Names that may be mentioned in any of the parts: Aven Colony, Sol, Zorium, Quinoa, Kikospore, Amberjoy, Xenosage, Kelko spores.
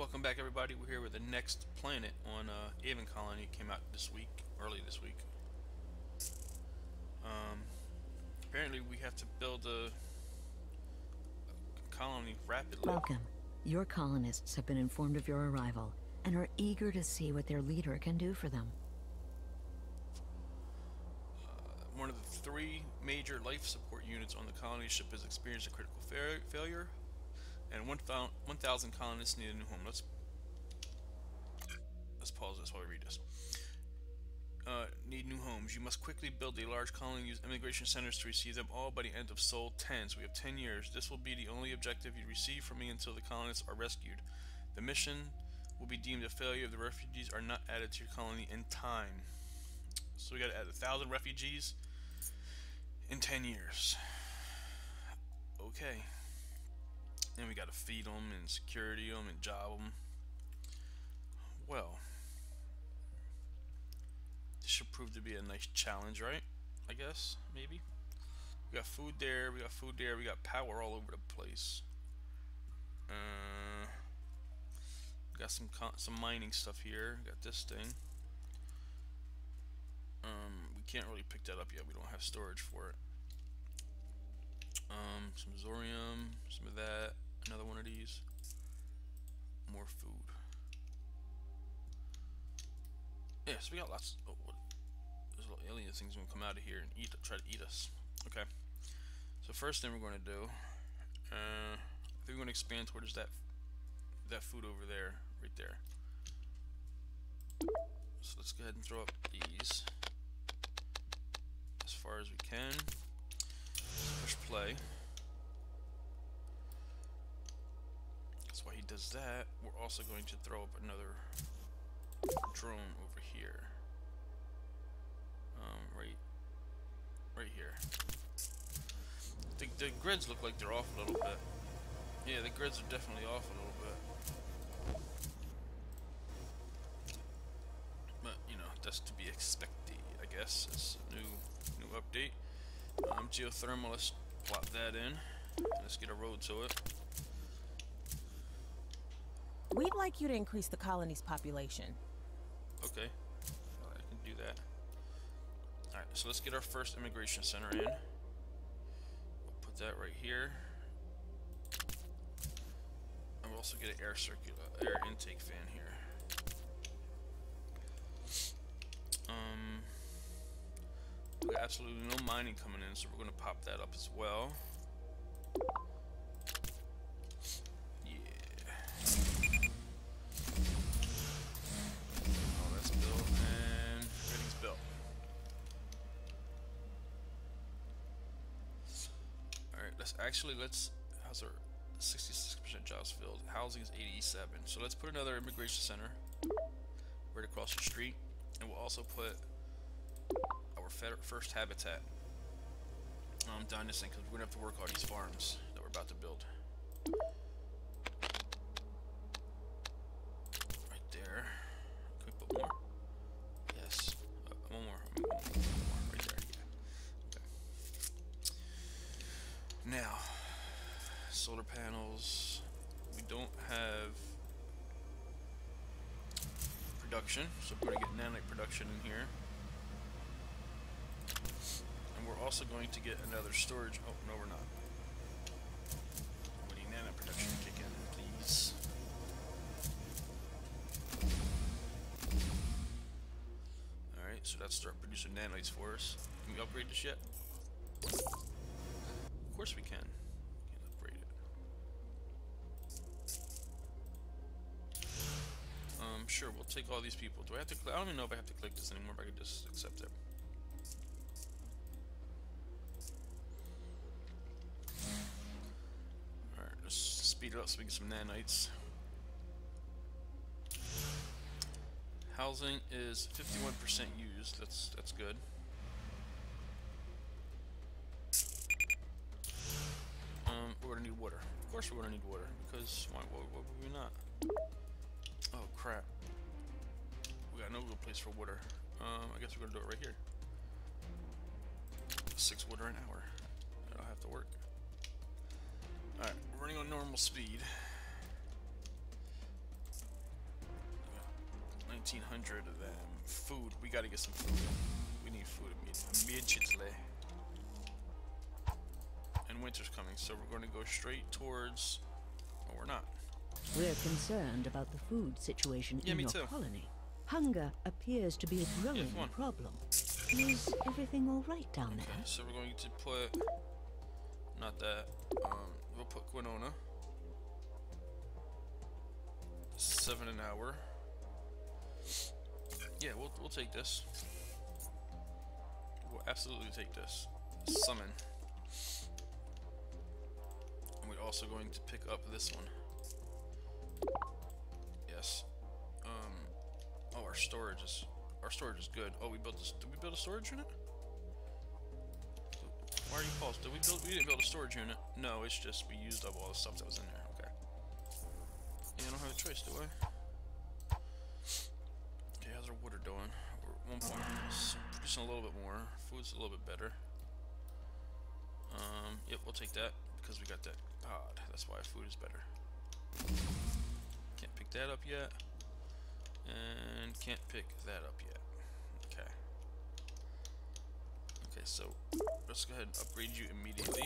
Welcome back, everybody. We're here with the next planet on Aven Colony. It came out this week, early this week. Apparently, we have to build a colony rapidly. Welcome. Your colonists have been informed of your arrival and are eager to see what their leader can do for them. One of the three major life support units on the colony ship has experienced a critical failure. And 1,000 colonists need a new home. Let's pause this while we read this. Need new homes. You must quickly build a large colony and use immigration centers to receive them all by the end of Sol 10. So we have 10 years. This will be the only objective you receive from me until the colonists are rescued. The mission will be deemed a failure if the refugees are not added to your colony in time. So we got to add 1,000 refugees in 10 years. Okay. And we gotta feed them and security them and job them. Well, this should prove to be a nice challenge, right? I guess, maybe. We got food there, we got food there, we got power all over the place. We got some mining stuff here. We got this thing. We can't really pick that up yet. We don't have storage for it. Some Zorium, some of that, another one of these, more food. Yeah, so we got lots. Oh, what? Those little alien things gonna come out of here and eat, try to eat us. Okay. So first thing we're gonna do, I think we're gonna expand towards that food over there, right there. So let's go ahead and throw up these as far as we can. Push play. That's why he does that. We're also going to throw up another drone over here. Right here. I think the grids look like they're off a little bit. Yeah, the grids are definitely off a little bit. But you know, that's to be expected, I guess. It's a new update. Geothermal, let's plop that in. Let's get a road to it. We'd like you to increase the colony's population. Okay, I can do that. Alright, so let's get our first immigration center in. We'll put that right here. And we'll also get an air intake fan here. We got absolutely no mining coming in, so we're going to pop that up as well. Yeah. Oh, that's built, and everything's built. Alright, let's how's our 66% jobs filled? Housing is 87. So let's put another immigration center right across the street, and we'll also put first habitat down this thing, because we're gonna have to work on these farms that we're about to build right there. Can we put more? Yes, one more right there. Yeah. Okay. Now, solar panels, we don't have production, so we're gonna get nanite production in here. We're also going to get another storage. Oh, no, we're not. We need nano production to kick in, please. Alright, so that's start producing nanites for us. Can we upgrade this yet? Of course we can. We can upgrade it. Sure, we'll take all these people. Do I have to click? I don't even know if I have to click this anymore, but I can just accept it. Speed it up so we get some nanites. Housing is 51% used. That's good. We're gonna need water. Of course we're gonna need water, because why would we not? Oh crap. We got no good place for water. I guess we're gonna do it right here. 6 water an hour. That'll have to work. Alright, we're running on normal speed. 1,300 of them. Food. We gotta get some food. We need food immediately. And winter's coming, so we're gonna go straight towards. Oh, we're not. We're concerned about the food situation in your colony. Hunger appears to be a growing problem. Is everything all right down there? So we're going to put. Not that. We'll put Quinoa. 7 an hour. Yeah, we'll take this. We'll absolutely take this. Summon. And we're also going to pick up this one. Yes. Oh, our storage is good. Oh, we built this. Did we build a storage unit? Why are you paused? We didn't build a storage unit. No, it's just we used up all the stuff that was in there. Okay. Yeah, I don't have a choice, do I? Okay, how's our water doing? We're at 1 point. So producing a little bit more. Food's a little bit better. Yep, we'll take that because we got that pod. That's why food is better. Can't pick that up yet. And can't pick that up yet. Okay. Okay, so let's go ahead and upgrade you immediately.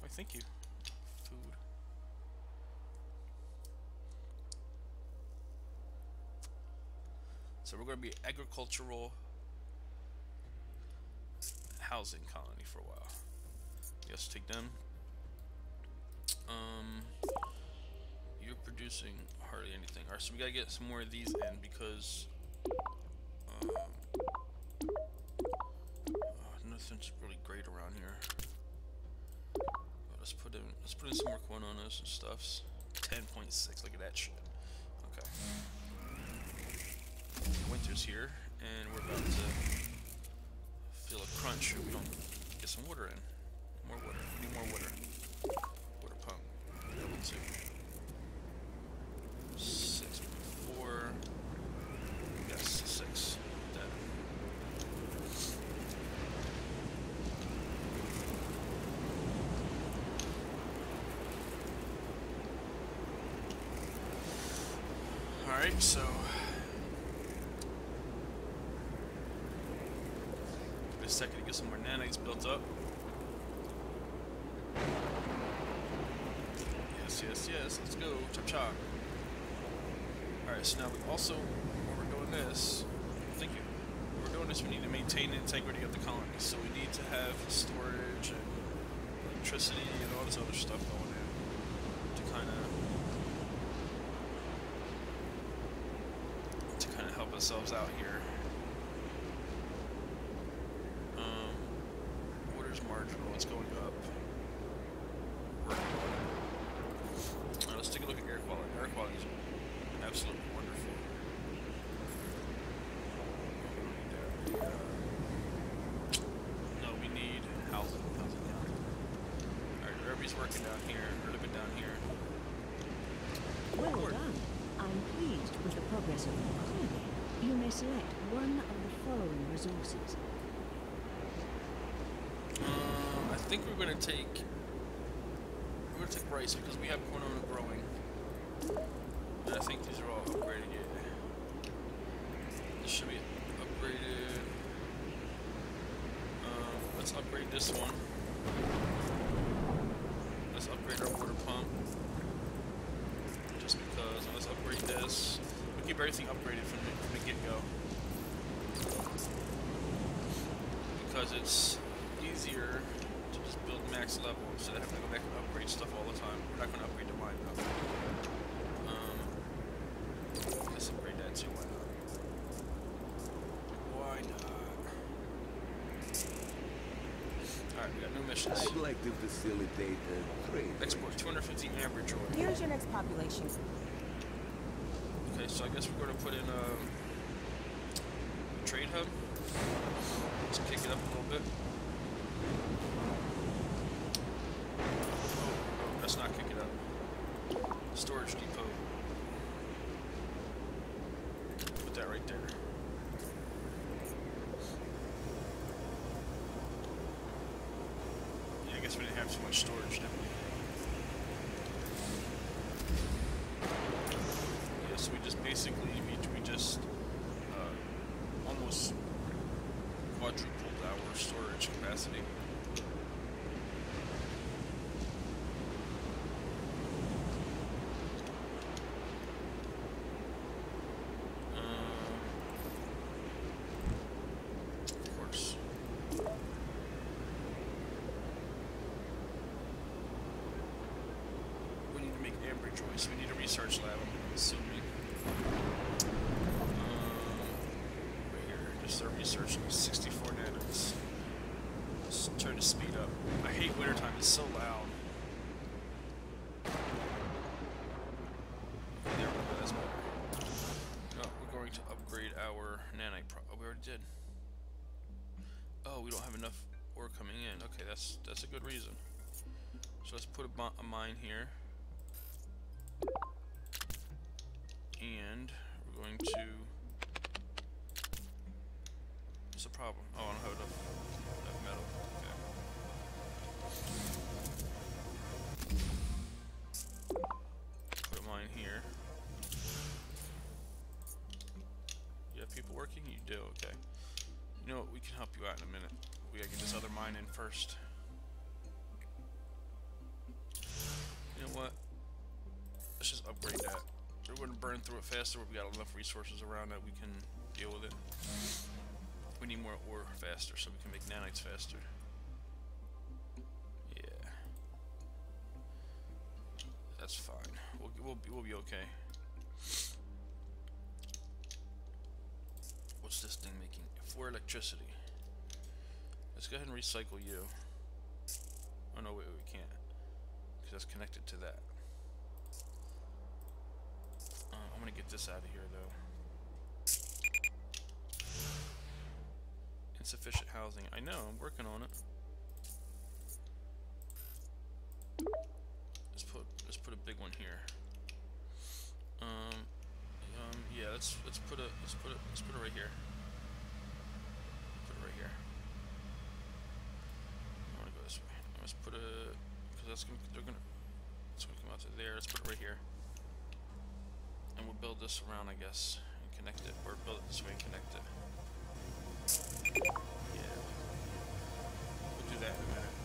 Why, thank you. Food. So we're going to be agricultural housing colony for a while. Yes, take them. You're producing hardly anything. Alright, so we gotta get some more of these in because nothing's really great around here. But let's put in some more quinonas and stuffs. 10.6, look at that shit. Okay. Winter's here and we're about to feel a crunch if we don't get some water in. More water. We need more water. Water pump. Level 2. 6.4. Yes, 6. That. All right, so give it a second to get some more nanites built up. Yes, yes, yes. Let's go, chop chop. Alright, so now we also, when we're doing this, thank you, when we're doing this, we need to maintain the integrity of the colony, so we need to have storage and electricity and all this other stuff going in to kind of help ourselves out here. Water's marginal, it's going up. Now let's take a look at air quality. Air quality is absolutely wonderful. No, we need housing. Alright, everybody's working down here, or living down here. Well done. I'm pleased with the progress of your colony. You may select one of the following resources. I think we're gonna take rice because we have quinoa growing. I think these are all upgraded yet. This should be upgraded. Let's upgrade this one. Let's upgrade our water pump. Just because. And let's upgrade this. We keep everything upgraded from the get-go. Because it's easier to just build max level instead of having to go back and upgrade stuff all the time. We're not going to upgrade the mine though. Let's upgrade that too, why not? Why not? Alright, we got new missions. I'd like to facilitate a trade. Export 250 Amberjoy. Here's your next population. Okay, so I guess we're going to put in a trade hub. Let's kick it up a little bit. Oh, let's not kick it up. Storage depot. That right there. Yeah, I guess we didn't have too much storage, did we? Yeah, so we just basically much capacity. So we need a research lab, I'm assuming. Right here, just our research, 64 nanos. Let's turn the speed up. I hate wintertime, it's so loud. There we go, that's better. Oh, we're going to upgrade our nanite pro. Oh, we already did. Oh, we don't have enough ore coming in. Okay, that's a good reason. So let's put a mine here. And we're going to. What's the problem? Oh, I don't have enough metal. Okay. Put mine here. You have people working? You do, okay. You know what? We can help you out in a minute. We gotta get this other mine in first. You know what? Let's just upgrade that. We're going to burn through it faster, but we got enough resources around that we can deal with it. We need more ore faster, so we can make nanites faster. Yeah, that's fine. We'll be okay. What's this thing making? For electricity. Let's go ahead and recycle you. Oh no, wait, we can't, because that's connected to that. I'm gonna get this out of here though. Insufficient housing. I know, I'm working on it. Let's put a big one here. Yeah, let's put it right here. Put it right here. I wanna go this way. Let's put a, because that's gonna, it's gonna come out to there. Let's put it right here. And we'll build this around, I guess, and connect it, or build it this way and connect it. Yeah, we'll do that in a minute.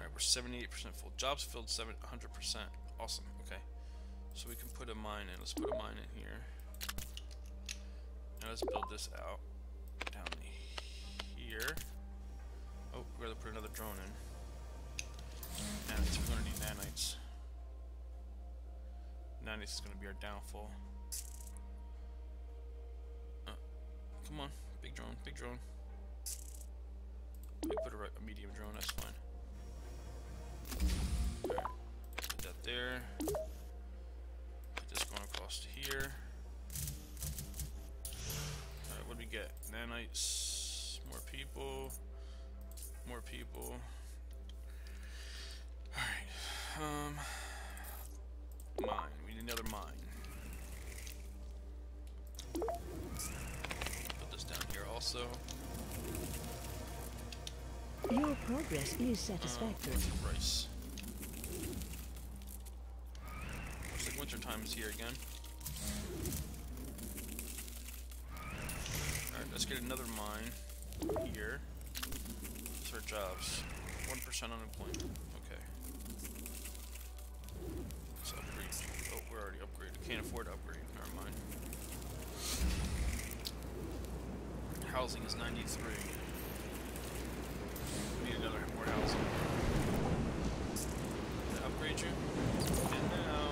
Alright, we're 78% full. Jobs filled 100%. Awesome, okay. So we can put a mine in. Let's put a mine in here. Now let's build this out. Down here. Oh, we're going to put another drone in. Nanites, we're gonna need nanites. Nanites is gonna be our downfall. Come on, big drone, big drone. We put a medium drone, that's fine. Alright, put that there. Put this going across to here. Alright, what do we get? Nanites, more people, more people. Alright, mine. We need another mine. Put this down here also. Your progress is satisfactory. Rice. Looks like winter time is here again. Alright, let's get another mine here. It's our jobs. 1% unemployment. Okay. Let's upgrade. Oh, we're already upgraded. Can't afford to upgrade. Never mind. Housing is 93. We need another more housing. Did I upgrade you? And now,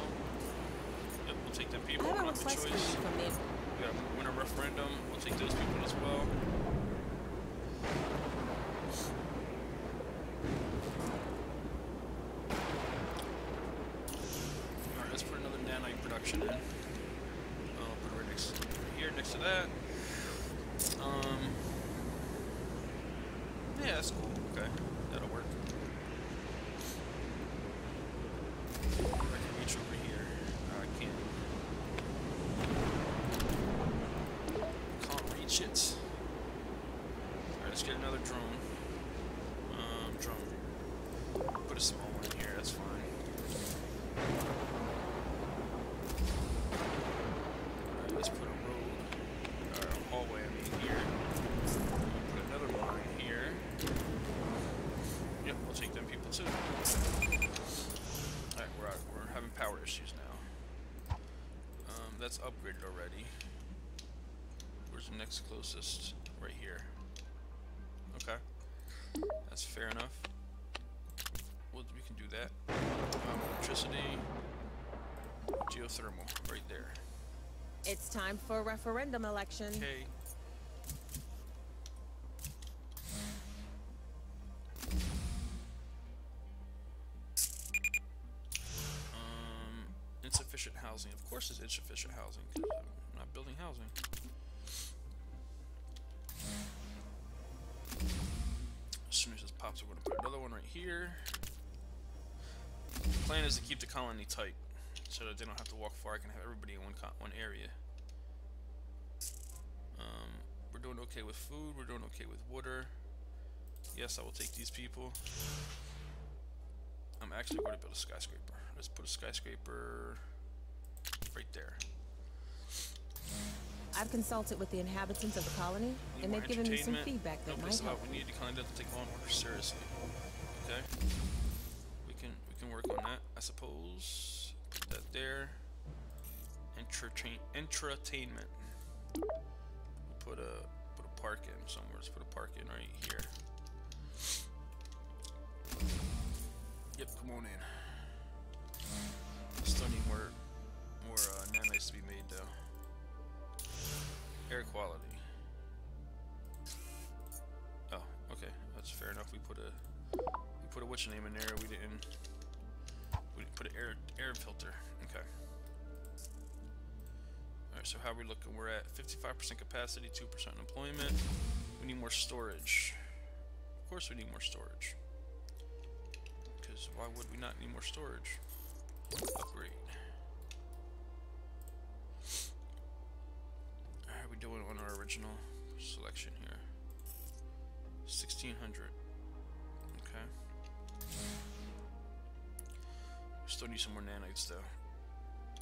yep, we'll take them people. We'll have a choice. We got a winter referendum. We'll take those people as well. Production in. I'll put it right next, here next to that. Yeah, that's cool. Okay, that'll work. I can reach over here. I can't reach it. Alright, let's get another drone. Drone. Put a small one in here, that's fine. Let's put a road. That's it. Alright, we're having power issues now. That's upgraded already. Where's the next closest? Right here. Okay. That's fair enough. Well, we can do that. Electricity. Geothermal. Right there. It's time for a referendum election. Okay. Insufficient housing. Of course it's insufficient housing, because I'm not building housing. As soon as this pops, we're going to put another one right here. The plan is to keep the colony tight, so that they don't have to walk far. I can have everybody in one area. We're doing okay with food. We're doing okay with water. Yes, I will take these people. I'm actually going to build a skyscraper. Let's put a skyscraper right there. I've consulted with the inhabitants of the colony, and they've given me some feedback that might help. We need the colony to take on order seriously. Okay, we can work on that, I suppose. Put that there. Entertainment. We'll put a park in somewhere. Let's put a park in right here. Yep, come on in. Still need more nanites to be made though. Air quality. Oh, okay, that's fair enough. We put a what's your name in there. We didn't put an air filter. Okay. All right. So how are we looking? We're at 55% capacity, 2% employment. We need more storage. Of course, we need more storage. Because why would we not need more storage? Upgrade. How are we doing on our original selection here? 1600. Okay. We still need some more nanites though.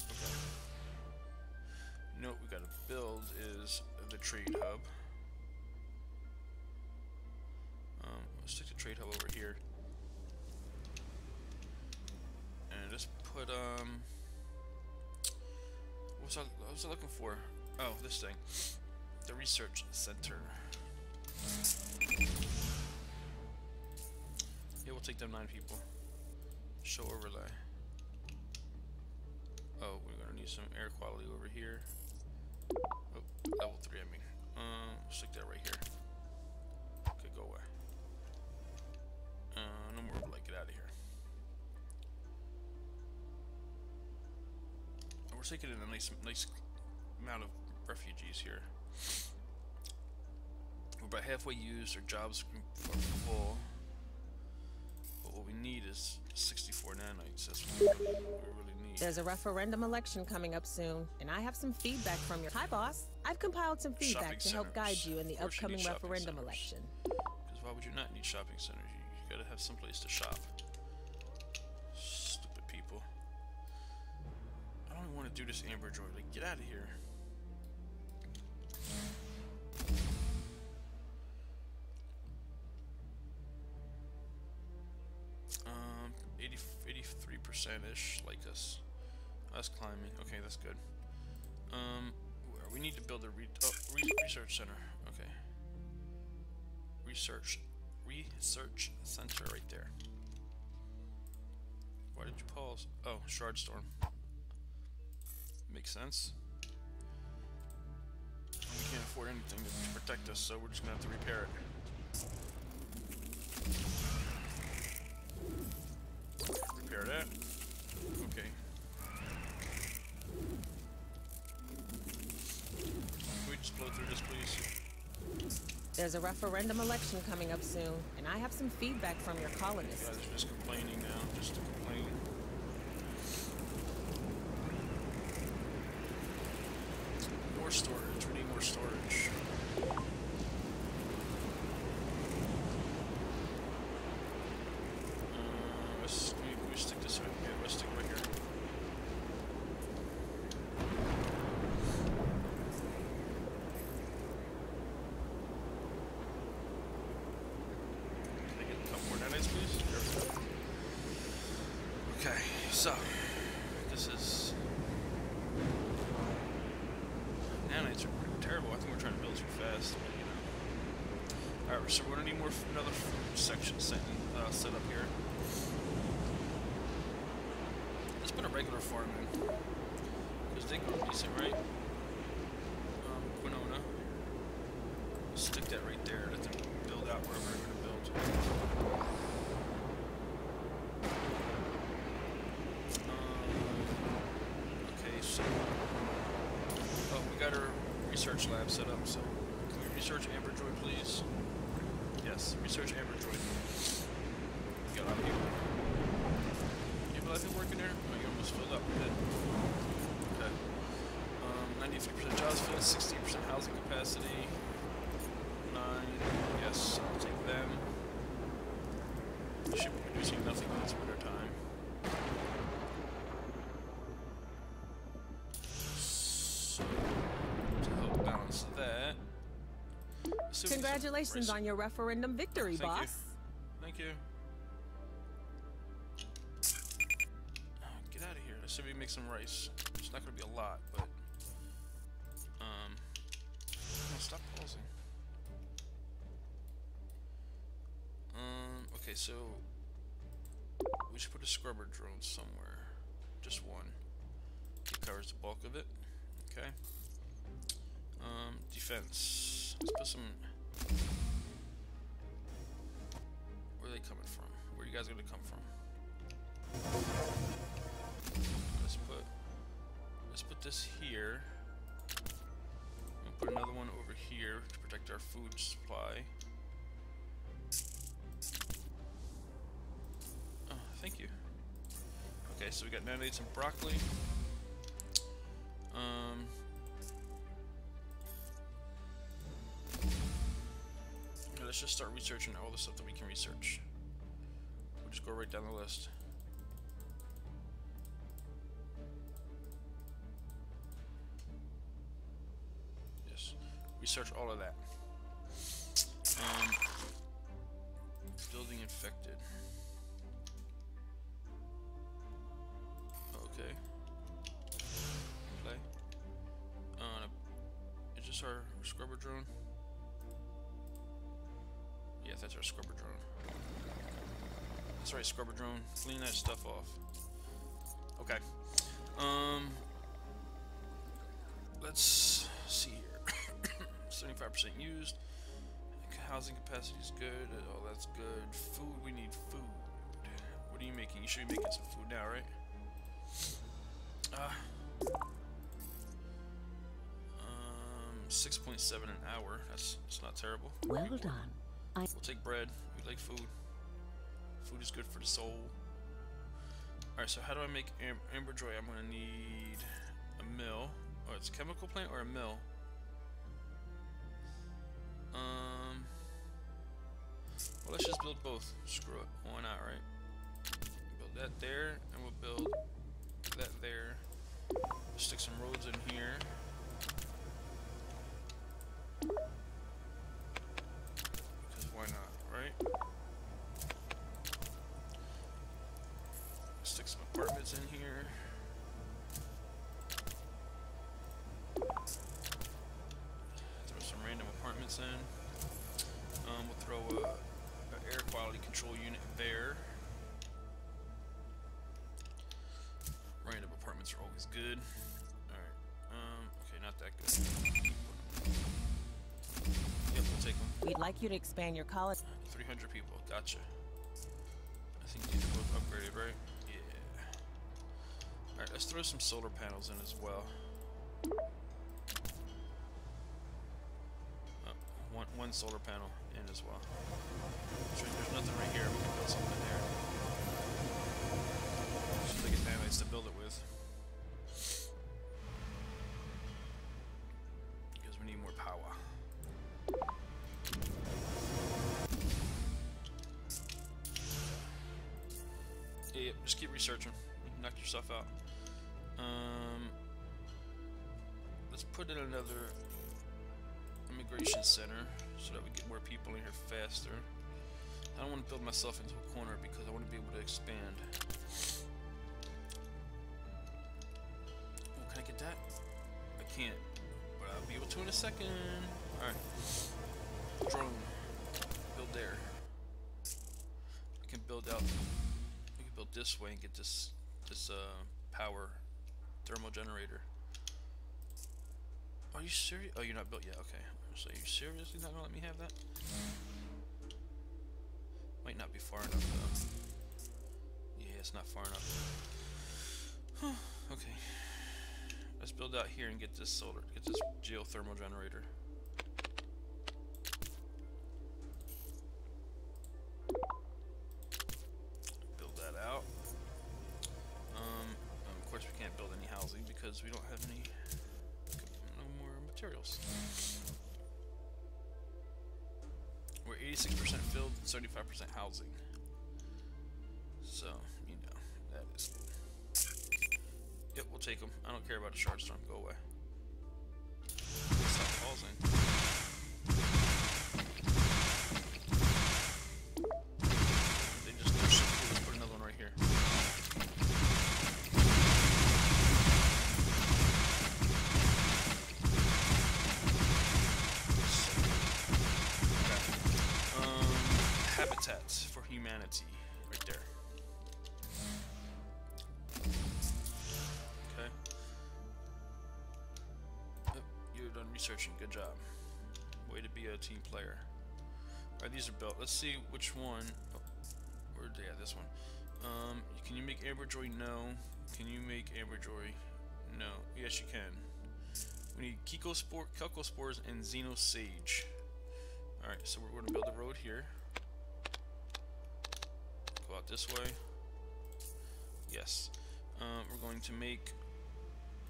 Okay. You know what we gotta build is the trade hub. Let's stick the trade hub over here. And just put what was I looking for? Oh, this thing. The research center. Yeah, we'll take them 9 people. Show overlay. Oh, we're gonna need some air quality over here. Oh, level 3 I mean. Stick that right here. Okay, go away. No more overlay, get out of here. We're taking in a nice amount of refugees here. We're about halfway used, our jobs are full. But what we need is 64 nanites. That's what we really need. There's a referendum election coming up soon, and I have some feedback from your... Hi, boss. I've compiled some feedback help guide you in the upcoming referendum election. Because why would you not need shopping centers? You gotta have someplace to shop. I don't want to do this Amberjoy, like get out of here. %-ish like us climbing. Okay, that's good. We need to build a research center. Okay. Research center right there. Why did you pause? Oh, shard storm. Makes sense. We can't afford anything to protect us, so we're just gonna have to repair it. Repair that. Okay. Can we just blow through this, please? There's a referendum election coming up soon, and I have some feedback from your colonists. You guys are just complaining now, just to complain. More storage. We need more storage. Let's stick this right here. Let's stick right here. Can I get a couple more nanites, please? Here we go. Okay, so this is nanites are pretty terrible. I think we're trying to build too fast, but you know. Alright, so we're gonna need more another section set up here. Let's put a regular farm in. Because they go decent, right? Quinoa. Stick that right there, let them build out wherever they're gonna build. Research lab set up, so can we research Amberjoy, please? Yes, research Amberjoy. You got a lot of people. You have a lot of people working there? Oh, you almost filled up. Good. Okay. 93% jobs filled, 16% housing capacity. 9. Yes, I'll take them. Should be producing nothing in this winter time. Congratulations on your referendum victory, boss. Thank you. Get out of here. I should be making some rice. It's not going to be a lot, but stop pausing. Okay, so we should put a scrubber drone somewhere. Just one. It covers the bulk of it. Okay. Defense. Let's put some. Where are they coming from? Where are you guys gonna come from? Let's put this here. I'm gonna put another one over here to protect our food supply. Oh, thank you. Okay, so we got nanites and broccoli. Let's just start researching all the stuff that we can research. We'll just go right down the list. Yes, research all of that. Building infected. Okay. Play. Is this our scrubber drone? Yeah, that's our scrubber drone. That's right, scrubber drone. Clean that stuff off. Okay. Let's see here. 75% used. Housing capacity is good. Oh, that's good. Food, we need food. What are you making? You should be making some food now, right? Ah. 6.7 an hour. That's not terrible. Well done. We'll take bread. We like food. Food is good for the soul. Alright, so how do I make Amberjoy? I'm gonna need a mill. Oh, it's a chemical plant or a mill? Well, let's just build both. Screw it. Why not, right? Build that there, and we'll build that there. Stick some roads in here. Why not, right? Stick some apartments in here. Throw some random apartments in. We'll throw an air quality control unit there. Random apartments are always good. Alright. Okay, not that good. Yep, we'll take them. We'd like you to expand your college. 300 people, gotcha. I think these are both upgraded, right? Yeah. Alright, let's throw some solar panels in as well. Oh, one solar panel in as well. Sure, there's nothing right here, we can build something there. Just to get nanites to build it with. Because we need more power. Yeah, just keep researching. Knock yourself out. Let's put in another immigration center so that we get more people in here faster. I don't want to build myself into a corner because I want to be able to expand. at that? I can't, but I'll be able to in a second. Alright. Drone. Build there. We can build out. We can build this way and get this power thermal generator. Are you serious? Oh, you're not built yet. Okay. So you seriously not gonna let me have that? Might not be far enough though. Yeah, it's not far enough. Okay. Let's build out here and get this solar, get this geothermal generator. Build that out. Of course we can't build any housing because we don't have any, no more materials. We're 86% filled, 35% housing. So, you know, that is good. Yep, we'll take them. I don't care about a shard storm. Go away. Stop pausing. They just push it. Let's put another one right here. Habitats for humanity, right there. Okay. Oh, you're done researching. Good job. Way to be a team player. Alright, these are built. Let's see which one. Oh, where did they have this one? Can you make Amberjoy? No. Can you make Amberjoy? No. Yes, you can. We need Kikospore, Kelko spores, and Xenosage. Alright, so we're going to build a road here. Go out this way. Yes. We're going to make.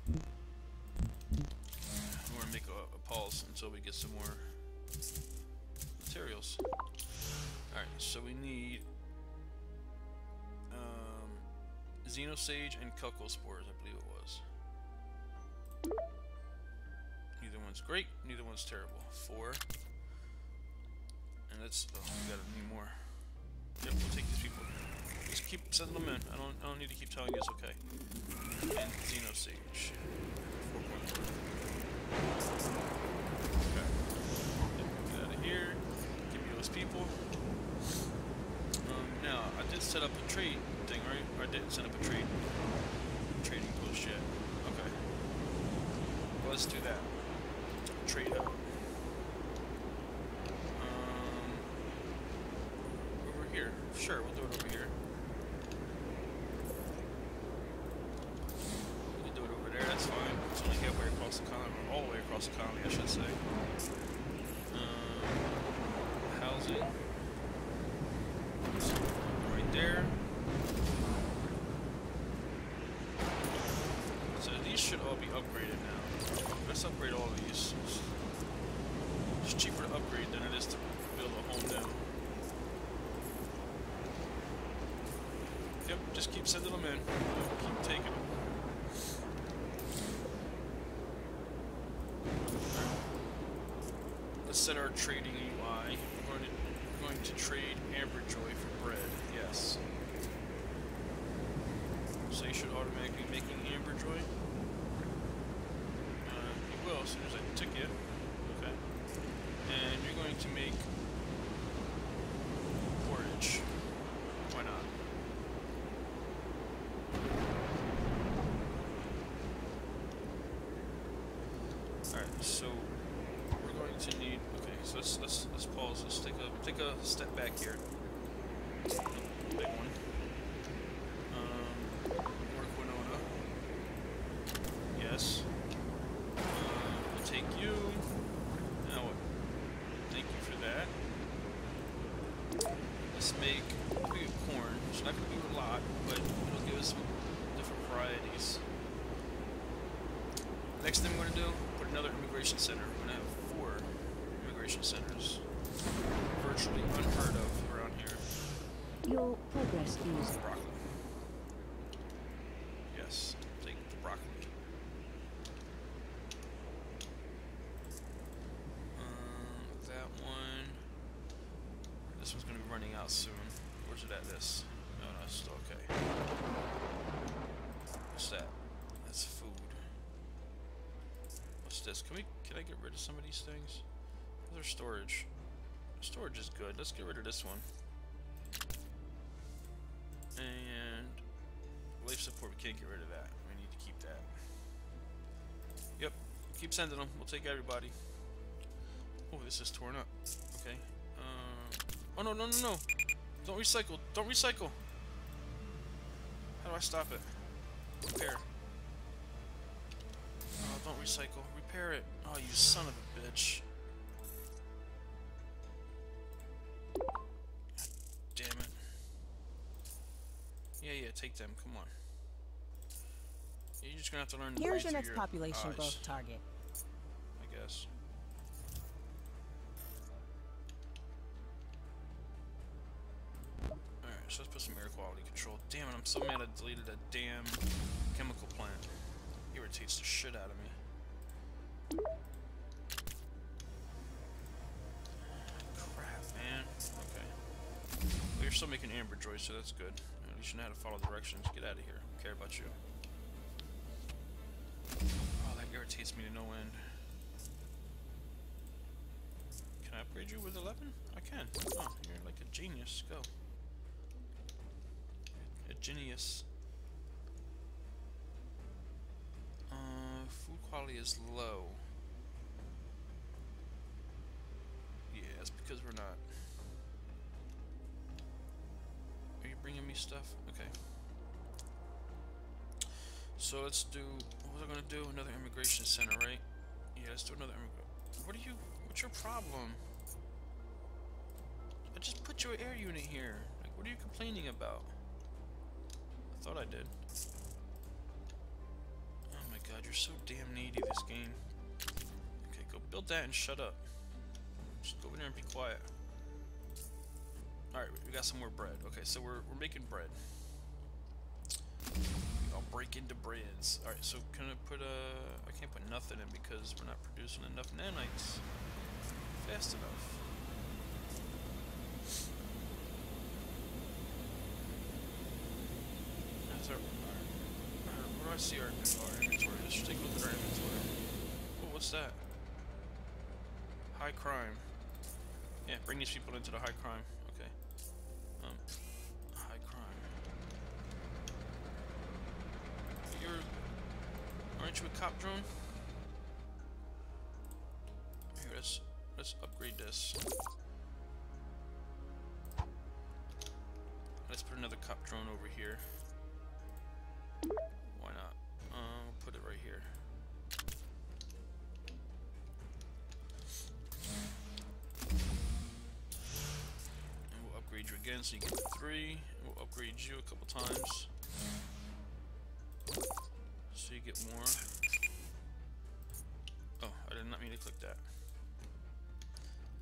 We're going to make a pause until we get some more materials. Alright, so we need Xenosage and Kelko spores, I believe it was. Neither one's great, neither one's terrible. 4. And that's, oh, we gotta need more. Yep, we'll take these people. Just keep sending them in. I don't need to keep telling you it's okay. And Xenosage. 4.4. Okay. Yep, get out of here. Give me those people. Now, I did set up a trade thing, right? Or I didn't set up a trade. Trading post yet. Okay. Well, let's do that. Trade up. Here. Sure, we'll do it over here. We'll do it over there, that's fine. It's only halfway across the colony, all the way across the colony, I should say. Housing. Right there. So these should all be upgraded now. Let's upgrade all of these. It's cheaper to upgrade than it is to build a home down. Yep, just keep sending them in. Keep taking them. Let's set our trading UI. We're going to trade Amberjoy for bread. Yes. So you should automatically be making Amberjoy. You will as soon as I tick it. Okay. And you're going to make porridge. Why not? Alright, so we're going to need, okay, so let's pause, let's take a step back here. Big one. More Quinoa. Yes. We'll take you. Now what? Thank you for that. Let's make corn. It's not gonna do a lot, but it'll give us some different varieties. Next thing we're gonna do, put another immigration center. We're gonna have 4 immigration centers. Virtually unheard of around here. Your progress is broccoli. Yes, take the broccoli. That one. This one's gonna be running out soon. Where's it at? This? No, no, it's still okay. What's that? That's food. What's this? Can I get rid of some of these things? Other storage. Storage is good. Let's get rid of this one. And life support, we can't get rid of that. We need to keep that. Yep. Keep sending them. We'll take everybody. Oh, this is torn up. Okay. Oh no no no no! Don't recycle! Don't recycle! How do I stop it? Repair. Oh, don't recycle. Repair it. Oh, you son of a bitch. God damn it. Yeah, yeah, take them. Come on. You're just gonna have to learn to read through your eyes. Here's your next population growth target. I guess. Alright, so let's put some air quality control. Damn it, I'm so mad I deleted that damn chemical plant. Irritates the shit out of me. Crap, man. Okay. Well, you're still making Amberjoy, so that's good. At least you know how to follow directions. Get out of here. I don't care about you. Oh, that irritates me to no end. Can I upgrade you with 11? I can. Oh, you're like a genius. Go. A genius. Food quality is low. Yeah, it's because we're not. Are you bringing me stuff? Okay. So let's do. What was I gonna do? Another immigration center, right? Yeah, let's do another immigration. What are you? What's your problem? I just put your air unit here. Like, what are you complaining about? I thought I did. Oh my god, you're so damn needy, this game. Okay, go build that and shut up. Just go in there and be quiet. Alright, we got some more bread. Okay, so we're making bread. I'll break into breads. Alright, so can I put a... I can't put nothing in because we're not producing enough nanites fast enough. That's our... Where do I see our inventory? Let's just take a look at our inventory. Oh, what's that? High crime. Yeah, bring these people into the high crime. Okay. High crime. Aren't you a cop drone? Here, let's upgrade this. Let's put another cop drone over here. Why not? We'll put it right here. And we'll upgrade you again so you get 3. We'll upgrade you a couple times. So you get more. Oh, I did not mean to click that.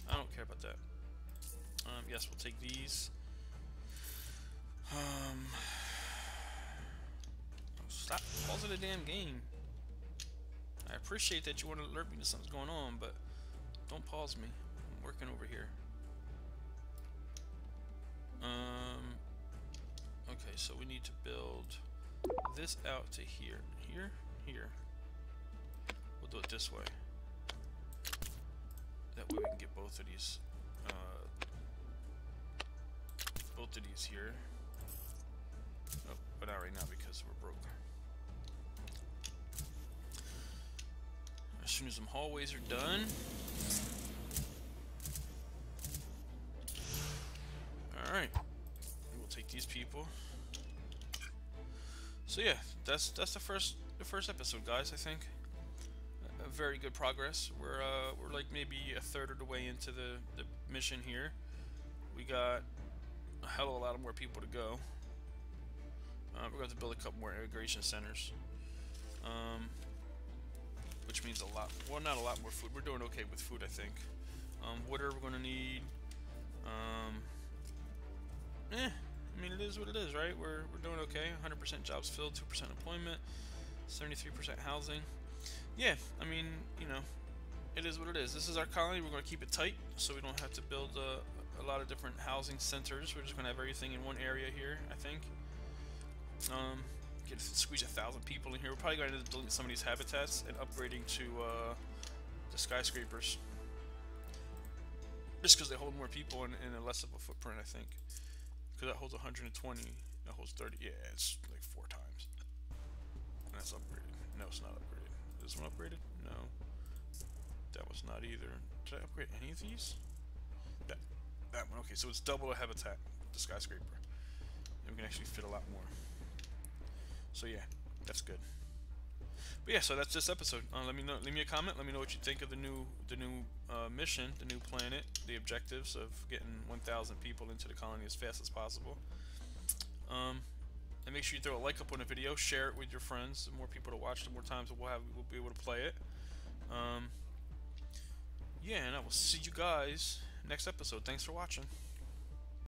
I don't care about that. Yes, we'll take these. Stop pausing the damn game. I appreciate that you want to alert me to something's going on, but don't pause me. I'm working over here. Okay, so we need to build this out to here. Here? Here. We'll do it this way. That way we can get both of these. Both of these here. Oh, but not right now because we're broke. As soon as some hallways are done. Alright. We'll take these people. So yeah, that's the first episode, guys. I think a very good progress. We're like maybe a third of the way into the mission here. We got a hell of a lot more people to go. We're going to build a couple more immigration centers, which means a lot. Well, not a lot more food. We're doing okay with food, I think. Water we're going to need. I mean, it is what it is, right? We're doing okay. 100% jobs filled, 2% employment, 73% housing. Yeah, I mean, you know, it is what it is. This is our colony. We're going to keep it tight so we don't have to build a lot of different housing centers. We're just going to have everything in one area here, I think. get squeeze 1,000 people in here. We're probably going to end up deleting some of these habitats and upgrading to the skyscrapers, just because they hold more people in a less of a footprint, I think. Because that holds 120, that holds 30. Yeah, it's like 4 times. And that's upgraded. No, it's not upgraded. Is this one upgraded? No. That was not either. Did I upgrade any of these? That one. Okay, so it's double the habitat, the skyscraper. And we can actually fit a lot more. So yeah, that's good. But yeah, so that's this episode. Let me know. Leave me a comment. Let me know what you think of the new mission, the new planet, the objectives of getting 1,000 people into the colony as fast as possible. And make sure you throw a like up on the video, share it with your friends. The more people to watch, the more times we'll be able to play it. Yeah, and I will see you guys next episode. Thanks for watching.